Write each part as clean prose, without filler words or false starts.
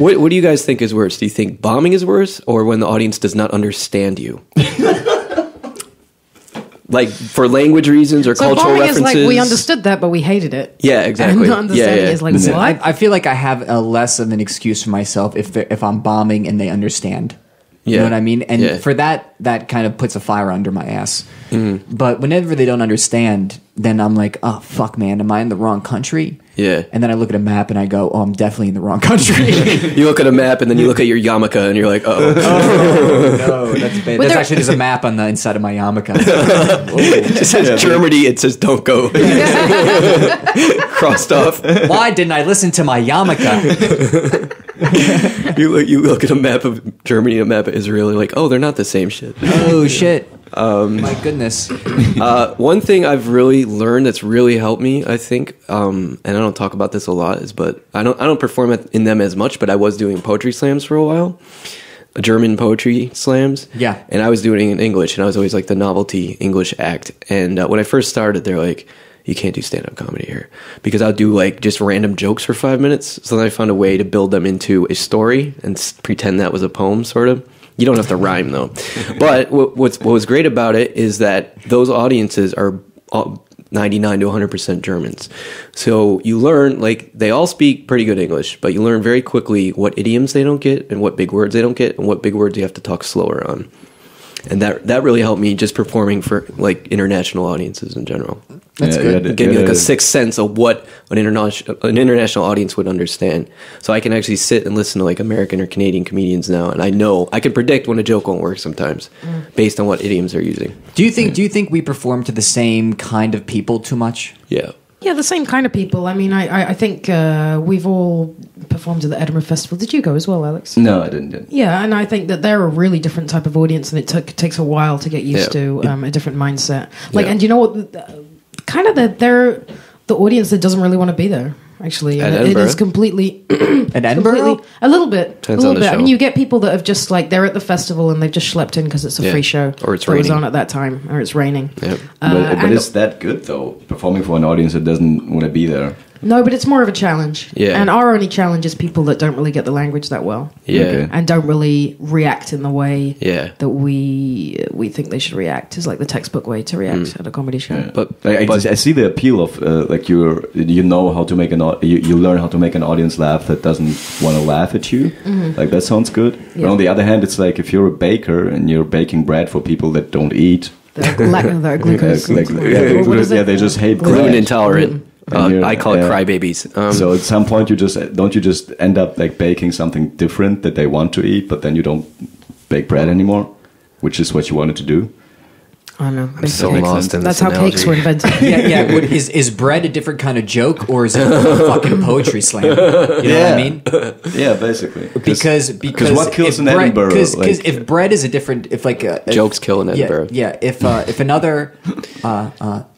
What do you guys think is worse? Do you think bombing is worse, or when the audience does not understand you? Like, for language reasons or cultural references? So bombing is like, we understood that, but we hated it. Yeah, exactly. And not understanding is like, what? I feel like I have a less of an excuse for myself if I'm bombing and they understand. You know what I mean? And for that kind of puts a fire under my ass. Mm-hmm. But whenever they don't understand, then I'm like, oh, fuck, man, am I in the wrong country? Yeah. And then I look at a map and I go, oh, I'm definitely in the wrong country. You look at a map and then you look at your yarmulke and you're like, oh no, that's bad. There's a map on the inside of my yarmulke. It just says Germany. It says don't go. Crossed off. Why didn't I listen to my yarmulke? You look at a map of Germany, a map of Israel, and you're like, oh, they're not the same shit. Oh, shit. My goodness. One thing I've really learned that's really helped me, I think, and I don't talk about this a lot, I don't perform in them as much, but I was doing poetry slams for a while, German poetry slams. Yeah. And I was doing it in English, and I was always like the novelty English act. And when I first started, they're like, you can't do stand-up comedy here, because I'll do like just random jokes for 5 minutes. So then I found a way to build them into a story and pretend that was a poem, sort of. You don't have to rhyme, though. But what was great about it is that those audiences are 99 to 100% Germans. So you learn, like, they all speak pretty good English, but you learn very quickly what idioms they don't get and what big words they don't get and what big words you have to talk slower on. And that really helped me just performing for, like, international audiences in general. That's good. It gave me, like, a sixth sense of what an international audience would understand. So I can actually sit and listen to, like, American or Canadian comedians now, and I know, I can predict when a joke won't work sometimes based on what idioms they're using. Do you think we perform to the same kind of people too much? Yeah. Yeah, the same kind of people. I mean, I think we've all performed at the Edinburgh Festival. Did you go as well, Alex? No, I didn't. Yeah, and I think that they're a really different type of audience, and it takes a while to get used to a different mindset. Like, and you know what? Kind of they're the audience that doesn't really want to be there. Actually, it is completely at Edinburgh. A little bit. I mean, you get people that have just like they're at the festival and they've just schlepped in because it's a free show, or it's raining on at that time, or it's raining. Yeah. But is that good though? Performing for an audience that doesn't want to be there. No, but it's more of a challenge. Yeah. And our only challenge is people that don't really get the language that well. Yeah. Okay. And don't really react in the way that we think they should react. It's like the textbook way to react at a comedy show. Yeah. But, I see the appeal of like you know how to make you learn how to make an audience laugh that doesn't want to laugh at you. Mm-hmm. Like that sounds good. Yeah. But on the other hand, it's like if you're a baker and you're baking bread for people that don't eat. They're glucose. They just hate gluten bread. Gluten intolerant. Mm-hmm. I call it crybabies. So at some point, you just end up like baking something different that they want to eat, but then you don't bake bread anymore, which is what you wanted to do. I don't know. I'm so lost in this analogy. That's how cakes were invented. Yeah. Is bread a different kind of joke, or is it a fucking poetry slam? You know what I mean? Yeah, basically. Because what kills in Edinburgh? Because if bread is a different, if like jokes kill in Edinburgh. Yeah. If another,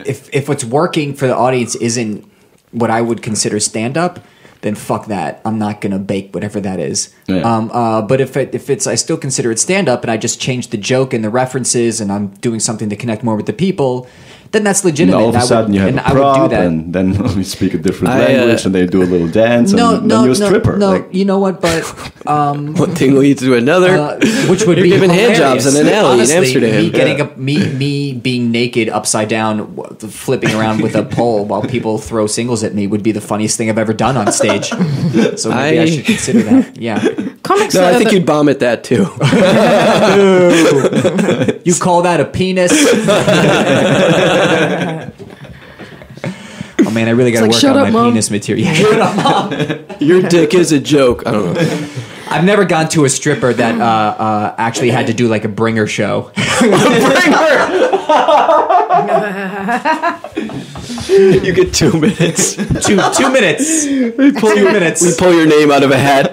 if what's working for the audience isn't what I would consider stand up, then fuck that. I'm not gonna bake whatever that is. Yeah. But if it's, I still consider it stand up, and I just change the joke and the references, and I'm doing something to connect more with the people. Then that's legitimate. And all of a sudden, you have a prop, and then we speak a different language, and they do a little dance, and then you're a stripper. No, like, you know what? But one thing leads to another, which would be giving handjobs in an alley in Amsterdam. Me being naked upside down, flipping around with a pole while people throw singles at me would be the funniest thing I've ever done on stage. So maybe I should consider that. Yeah, comics. No, I think you'd bomb at that too. You call that a penis? Oh man, I really gotta work on my penis material. Shut up, Mom. Your dick is a joke. I don't know. I've never gone to a stripper that actually had to do like a bringer show. You get 2 minutes. Two minutes. We pull your name out of a hat.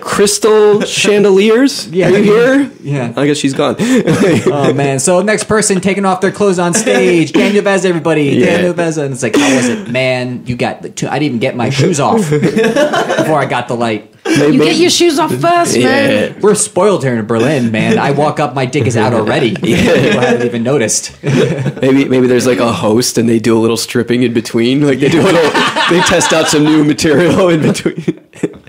Crystal Chandeliers. Yeah. Are you here? Yeah. I guess she's gone. Oh man. So next person taking off their clothes on stage. Daniel Vaz, everybody. Yeah. Daniel Vaz. And it's like, how was it, man? You got the two. I didn't even get my shoes off before I got the light. You get your shoes off first, man. Yeah. We're spoiled here in Berlin, man. I walk up, my dick is out already. People haven't even noticed. Maybe there's like a host and they do a little stripping in between. Like they do a little, they test out some new material in between.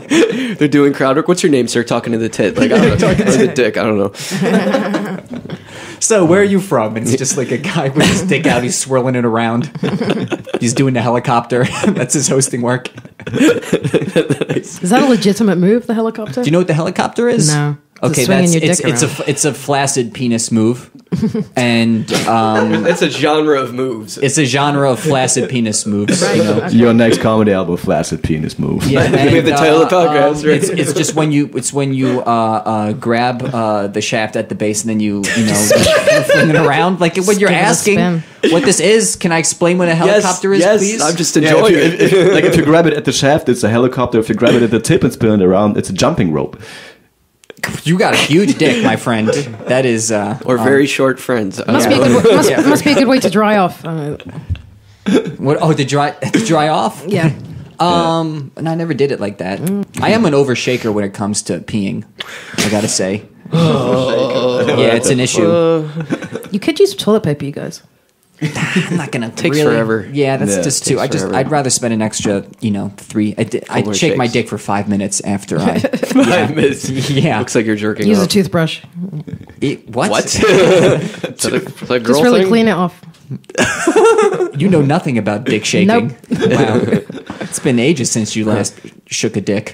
They're doing crowd work. What's your name, sir? Talking to the tit. Like, I don't know. Or the dick. I don't know. So, where are you from? And it's just like a guy with his dick out. He's swirling it around. He's doing the helicopter. That's his hosting work. Is that a legitimate move, the helicopter? Do you know what the helicopter is? No. Okay, it's a flaccid penis move, and it's a genre of moves. It's a genre of flaccid penis moves. Right. You know? Okay. Your next comedy album, flaccid penis move. Yeah, and, the title of the podcast. Right? It's just when you grab the shaft at the base and then you fling it around like when you're asking what this is. Can I explain what a helicopter is? Yes, please? I'm just enjoying it. If you grab it at the shaft, it's a helicopter. If you grab it at the tip and spin it around, it's a jumping rope. You got a huge dick, my friend. That is... or very short friends. Must be a good way to dry off. What? Oh, to dry off? Yeah. And I never did it like that. I am an overshaker when it comes to peeing, I gotta say. Yeah, it's an issue. You could use toilet paper, you guys. I'm not gonna takes really, forever. Yeah, that's just too. I'd rather spend an extra, three. I'd shake my dick for 5 minutes after I. 5 minutes. Yeah, looks like you're jerking. Use a toothbrush. What? Is that a girl just really thing? Clean it off. You know nothing about dick shaking. Nope. Wow, it's been ages since you last shook a dick.